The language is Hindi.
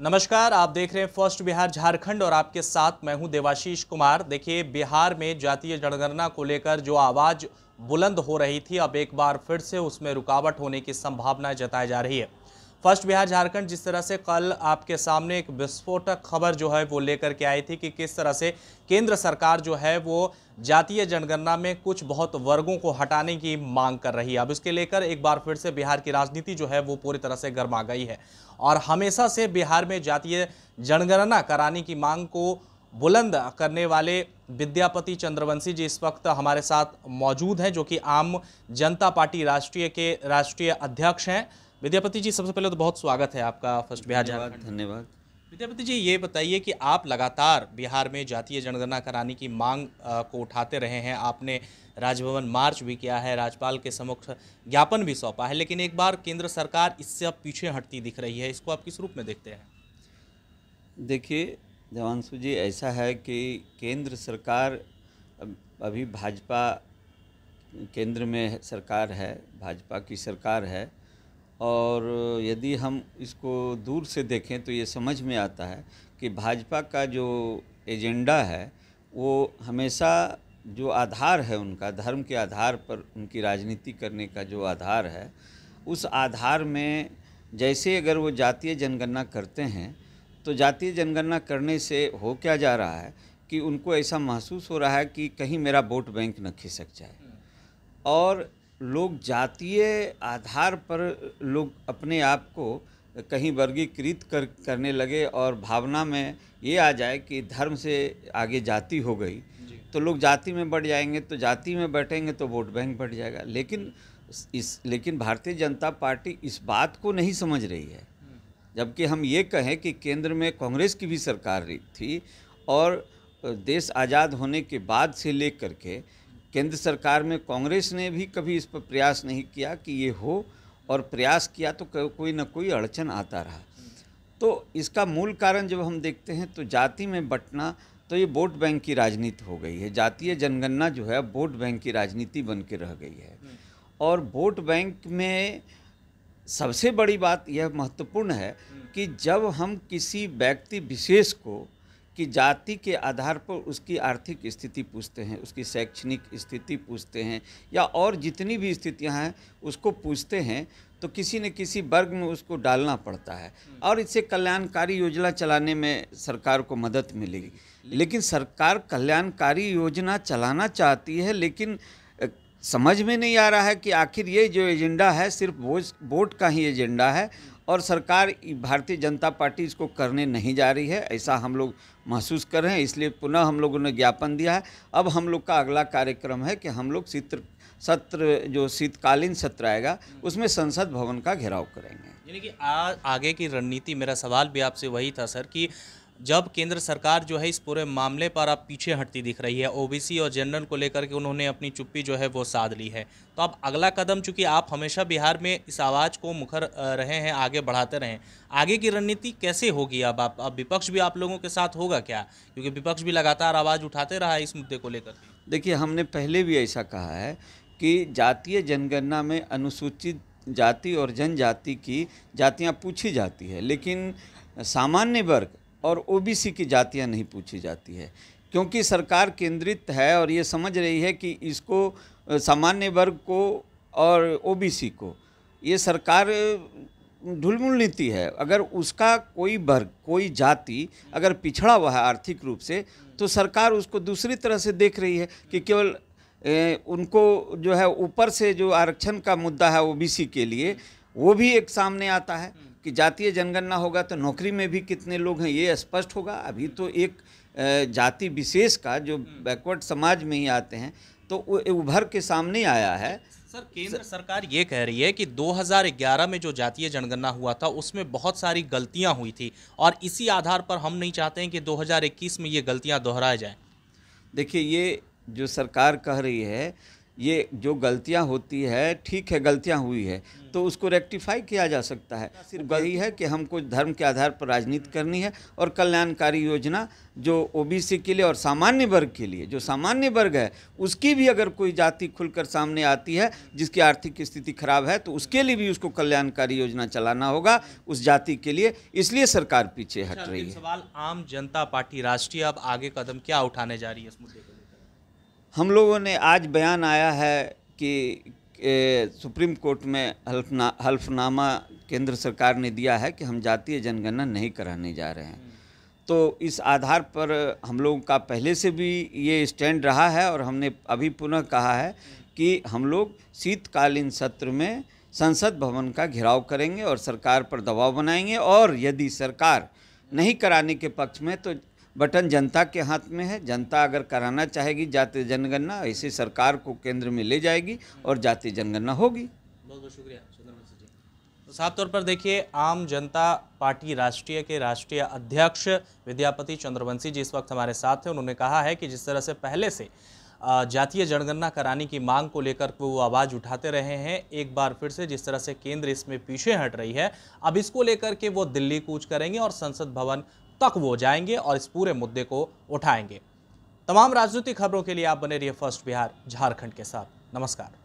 नमस्कार, आप देख रहे हैं फर्स्ट बिहार झारखंड और आपके साथ मैं हूं देवाशीष कुमार। देखिए, बिहार में जातीय जनगणना को लेकर जो आवाज़ बुलंद हो रही थी, अब एक बार फिर से उसमें रुकावट होने की संभावना जताई जा रही है। फर्स्ट बिहार झारखंड जिस तरह से कल आपके सामने एक विस्फोटक खबर जो है वो लेकर के आई थी कि किस तरह से केंद्र सरकार जो है वो जातीय जनगणना में कुछ बहुत वर्गों को हटाने की मांग कर रही है। अब इसके लेकर एक बार फिर से बिहार की राजनीति जो है वो पूरी तरह से गर्मा गई है और हमेशा से बिहार में जातीय जनगणना कराने की मांग को बुलंद करने वाले विद्यापति चंद्रवंशी जी इस वक्त हमारे साथ मौजूद हैं, जो कि आम जनता पार्टी राष्ट्रीय के राष्ट्रीय अध्यक्ष हैं। विद्यापति जी, सबसे पहले तो बहुत स्वागत है आपका फर्स्ट बिहार झारखंड। धन्यवाद। विद्यापति जी, ये बताइए कि आप लगातार बिहार में जातीय जनगणना कराने की मांग को उठाते रहे हैं। आपने राजभवन मार्च भी किया है, राज्यपाल के समक्ष ज्ञापन भी सौंपा है, लेकिन एक बार केंद्र सरकार इससे अब पीछे हटती दिख रही है। इसको आप किस रूप में देखते हैं? देखिए देवांशु जी, ऐसा है कि केंद्र सरकार अभी भाजपा केंद्र में सरकार है, भाजपा की सरकार है, और यदि हम इसको दूर से देखें तो ये समझ में आता है कि भाजपा का जो एजेंडा है वो हमेशा जो आधार है उनका, धर्म के आधार पर उनकी राजनीति करने का जो आधार है, उस आधार में जैसे अगर वो जातीय जनगणना करते हैं तो जातीय जनगणना करने से हो क्या जा रहा है कि उनको ऐसा महसूस हो रहा है कि कहीं मेरा वोट बैंक न खिसक जाए, और लोग जातीय आधार पर लोग अपने आप को कहीं वर्गीकृत करने लगे और भावना में ये आ जाए कि धर्म से आगे जाति हो गई तो लोग जाति में बढ़ जाएंगे, तो जाति में बैठेंगे तो वोट बैंक बढ़ जाएगा। लेकिन भारतीय जनता पार्टी इस बात को नहीं समझ रही है, जबकि हम ये कहें कि केंद्र में कांग्रेस की भी सरकार थी और देश आज़ाद होने के बाद से लेकर के केंद्र सरकार में कांग्रेस ने भी कभी इस पर प्रयास नहीं किया कि ये हो, और प्रयास किया तो कोई ना कोई अड़चन आता रहा। तो इसका मूल कारण जब हम देखते हैं तो जाति में बंटना, तो ये वोट बैंक की राजनीति हो गई है। जातीय जनगणना जो है वोट बैंक की राजनीति बन के रह गई है, और वोट बैंक में सबसे बड़ी बात यह महत्वपूर्ण है कि जब हम किसी व्यक्ति विशेष को कि जाति के आधार पर उसकी आर्थिक स्थिति पूछते हैं, उसकी शैक्षणिक स्थिति पूछते हैं, या और जितनी भी स्थितियां हैं उसको पूछते हैं, तो किसी न किसी वर्ग में उसको डालना पड़ता है, और इससे कल्याणकारी योजना चलाने में सरकार को मदद मिलेगी। लेकिन सरकार कल्याणकारी योजना चलाना चाहती है, लेकिन समझ में नहीं आ रहा है कि आखिर ये जो एजेंडा है सिर्फ वोट का ही एजेंडा है, और सरकार भारतीय जनता पार्टी इसको करने नहीं जा रही है, ऐसा हम लोग महसूस कर रहे हैं। इसलिए पुनः हम लोगों ने ज्ञापन दिया है। अब हम लोग का अगला कार्यक्रम है कि हम लोग सत्र जो शीतकालीन सत्र आएगा उसमें संसद भवन का घेराव करेंगे। यानी कि आगे की रणनीति, मेरा सवाल भी आपसे वही था सर, कि जब केंद्र सरकार जो है इस पूरे मामले पर अब पीछे हटती दिख रही है, ओबीसी और जनरल को लेकर के उन्होंने अपनी चुप्पी जो है वो साध ली है, तो अब अगला कदम, चूंकि आप हमेशा बिहार में इस आवाज़ को मुखर रहे हैं, आगे बढ़ाते रहें, आगे की रणनीति कैसे होगी? अब विपक्ष भी आप लोगों के साथ होगा क्या? क्योंकि विपक्ष भी लगातार आवाज़ उठाते रहा है इस मुद्दे को लेकर। देखिए, हमने पहले भी ऐसा कहा है कि जातीय जनगणना में अनुसूचित जाति और जनजाति की जातियाँ पूछी जाती है, लेकिन सामान्य वर्ग और ओबीसी की जातियां नहीं पूछी जाती है, क्योंकि सरकार केंद्रित है और ये समझ रही है कि इसको सामान्य वर्ग को और ओबीसी को ये सरकार ढुलमुल नीति है। अगर उसका कोई वर्ग, कोई जाति अगर पिछड़ा हुआ है आर्थिक रूप से, तो सरकार उसको दूसरी तरह से देख रही है कि केवल उनको जो है ऊपर से जो आरक्षण का मुद्दा है ओबीसी के लिए, वो भी एक सामने आता है कि जातीय जनगणना होगा तो नौकरी में भी कितने लोग हैं ये स्पष्ट होगा। अभी तो एक जाति विशेष का जो बैकवर्ड समाज में ही आते हैं तो उभर के सामने आया है। सर, केंद्र सरकार ये कह रही है कि 2011 में जो जातीय जनगणना हुआ था उसमें बहुत सारी गलतियां हुई थी, और इसी आधार पर हम नहीं चाहते हैं कि 2021 में ये गलतियाँ दोहराई जाएँ। देखिए, ये जो सरकार कह रही है ये जो गलतियां होती है, ठीक है गलतियां हुई है तो उसको रेक्टिफाई किया जा सकता है। सिर्फ यही है कि हमको धर्म के आधार पर राजनीति करनी है और कल्याणकारी योजना जो ओबीसी के लिए और सामान्य वर्ग के लिए, जो सामान्य वर्ग है उसकी भी अगर कोई जाति खुलकर सामने आती है जिसकी आर्थिक स्थिति खराब है तो उसके लिए भी उसको कल्याणकारी योजना चलाना होगा उस जाति के लिए, इसलिए सरकार पीछे हट रही है। सवाल आम जनता पार्टी राष्ट्रीय अब आगे कदम क्या उठाने जा रही है इस मुद्दे को? हम लोगों ने आज बयान आया है कि सुप्रीम कोर्ट में हल्फनामा केंद्र सरकार ने दिया है कि हम जातीय जनगणना नहीं कराने जा रहे हैं, तो इस आधार पर हम लोगों का पहले से भी ये स्टैंड रहा है और हमने अभी पुनः कहा है कि हम लोग शीतकालीन सत्र में संसद भवन का घेराव करेंगे और सरकार पर दबाव बनाएंगे और यदि सरकार नहीं कराने के पक्ष में तो बटन जनता के हाथ में है। जनता अगर कराना चाहेगी जातीय जनगणना, इसे सरकार को केंद्र में ले जाएगी और जातीय जनगणना होगी। बहुत बहुत शुक्रिया चंद्रवंशी जी। तो साफ तौर पर देखिए आम जनता पार्टी राष्ट्रीय के राष्ट्रीय अध्यक्ष विद्यापति चंद्रवंशी जी इस वक्त हमारे साथ हैं। उन्होंने कहा है कि जिस तरह से पहले से जातीय जनगणना कराने की मांग को लेकर वो आवाज़ उठाते रहे हैं, एक बार फिर से जिस तरह से केंद्र इसमें पीछे हट रही है, अब इसको लेकर के वो दिल्ली कूच करेंगे और संसद भवन तक वो जाएंगे और इस पूरे मुद्दे को उठाएंगे। तमाम राजनीतिक खबरों के लिए आप बने रहिए फर्स्ट बिहार झारखंड के साथ। नमस्कार।